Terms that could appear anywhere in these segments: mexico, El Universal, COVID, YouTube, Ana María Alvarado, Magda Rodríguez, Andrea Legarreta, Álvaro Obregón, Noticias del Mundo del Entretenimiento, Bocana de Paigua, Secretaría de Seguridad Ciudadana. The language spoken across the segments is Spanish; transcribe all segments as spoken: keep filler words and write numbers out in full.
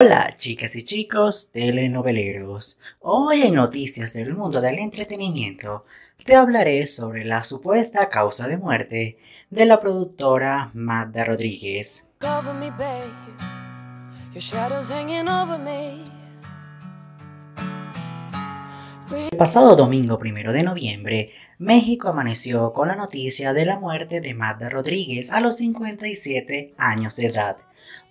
Hola chicas y chicos telenoveleros, hoy en Noticias del Mundo del Entretenimiento te hablaré sobre la supuesta causa de muerte de la productora Magda Rodríguez. El pasado domingo primero de noviembre, México amaneció con la noticia de la muerte de Magda Rodríguez a los cincuenta y siete años de edad,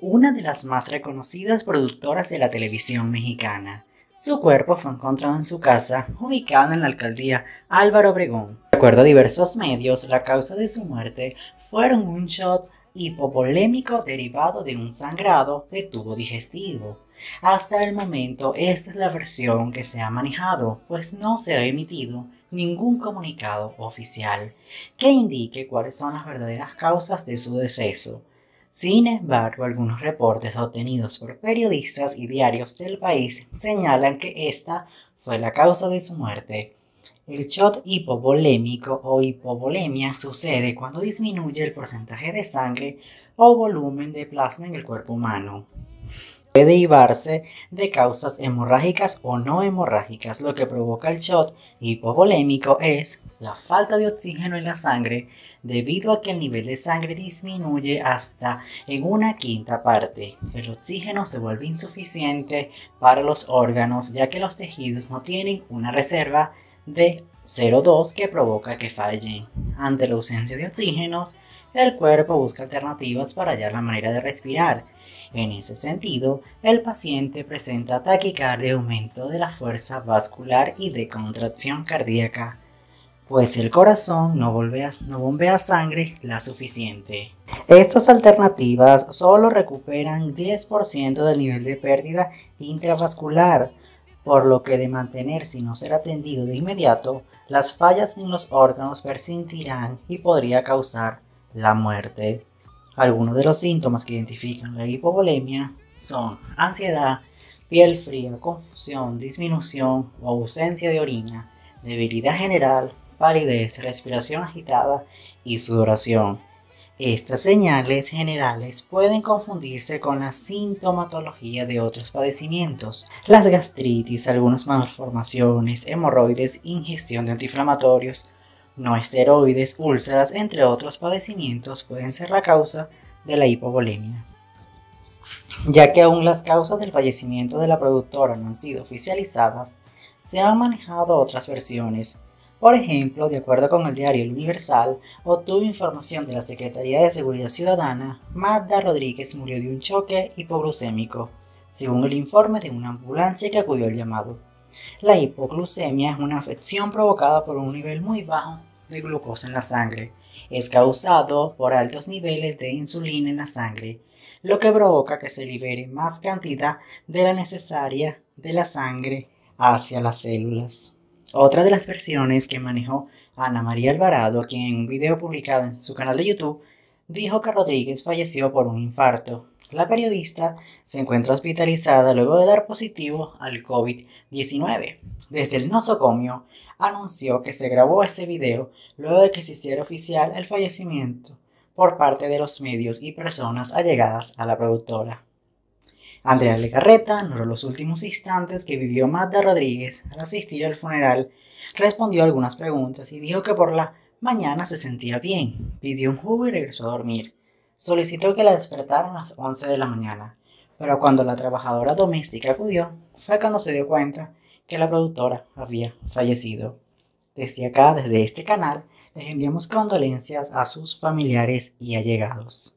una de las más reconocidas productoras de la televisión mexicana. Su cuerpo fue encontrado en su casa, ubicada en la alcaldía Álvaro Obregón. De acuerdo a diversos medios, la causa de su muerte fueron un shock hipovolémico derivado de un sangrado de tubo digestivo. Hasta el momento, esta es la versión que se ha manejado, pues no se ha emitido ningún comunicado oficial que indique cuáles son las verdaderas causas de su deceso. Sin embargo, algunos reportes obtenidos por periodistas y diarios del país señalan que esta fue la causa de su muerte. El shock hipovolémico o hipovolemia sucede cuando disminuye el porcentaje de sangre o volumen de plasma en el cuerpo humano. Puede derivarse de causas hemorrágicas o no hemorrágicas. Lo que provoca el shock hipovolémico es la falta de oxígeno en la sangre, debido a que el nivel de sangre disminuye hasta en una quinta parte. El oxígeno se vuelve insuficiente para los órganos, ya que los tejidos no tienen una reserva de cero coma dos que provoca que fallen. Ante la ausencia de oxígenos, el cuerpo busca alternativas para hallar la manera de respirar. En ese sentido, el paciente presenta taquicardia, aumento de la fuerza vascular y de contracción cardíaca, pues el corazón no bombea, no bombea sangre la suficiente. Estas alternativas solo recuperan diez por ciento del nivel de pérdida intravascular, por lo que de mantenerse y no ser atendido de inmediato, las fallas en los órganos persistirán y podría causar la muerte. Algunos de los síntomas que identifican la hipovolemia son ansiedad, piel fría, confusión, disminución o ausencia de orina, debilidad general, palidez, respiración agitada y sudoración. Estas señales generales pueden confundirse con la sintomatología de otros padecimientos. Las gastritis, algunas malformaciones, hemorroides, ingestión de antiinflamatorios no esteroides, úlceras, entre otros padecimientos, pueden ser la causa de la hipovolemia. Ya que aún las causas del fallecimiento de la productora no han sido oficializadas, se han manejado otras versiones. Por ejemplo, de acuerdo con el diario El Universal, obtuvo información de la Secretaría de Seguridad Ciudadana, Magda Rodríguez murió de un choque hipoglucémico, según el informe de una ambulancia que acudió al llamado. La hipoglucemia es una afección provocada por un nivel muy bajo de glucosa en la sangre. Es causado por altos niveles de insulina en la sangre, lo que provoca que se libere más cantidad de la necesaria de la sangre hacia las células. Otra de las versiones que manejó Ana María Alvarado, quien en un video publicado en su canal de YouTube dijo que Rodríguez falleció por un infarto. La periodista se encuentra hospitalizada luego de dar positivo al COVID diecinueve. Desde el nosocomio anunció que se grabó ese video luego de que se hiciera oficial el fallecimiento por parte de los medios y personas allegadas a la productora. Andrea Legarreta, narró los últimos instantes que vivió Magda Rodríguez al asistir al funeral, respondió algunas preguntas y dijo que por la mañana se sentía bien, pidió un jugo y regresó a dormir. Solicitó que la despertaran a las once de la mañana, pero cuando la trabajadora doméstica acudió, fue cuando se dio cuenta que la productora había fallecido. Desde acá, desde este canal, les enviamos condolencias a sus familiares y allegados.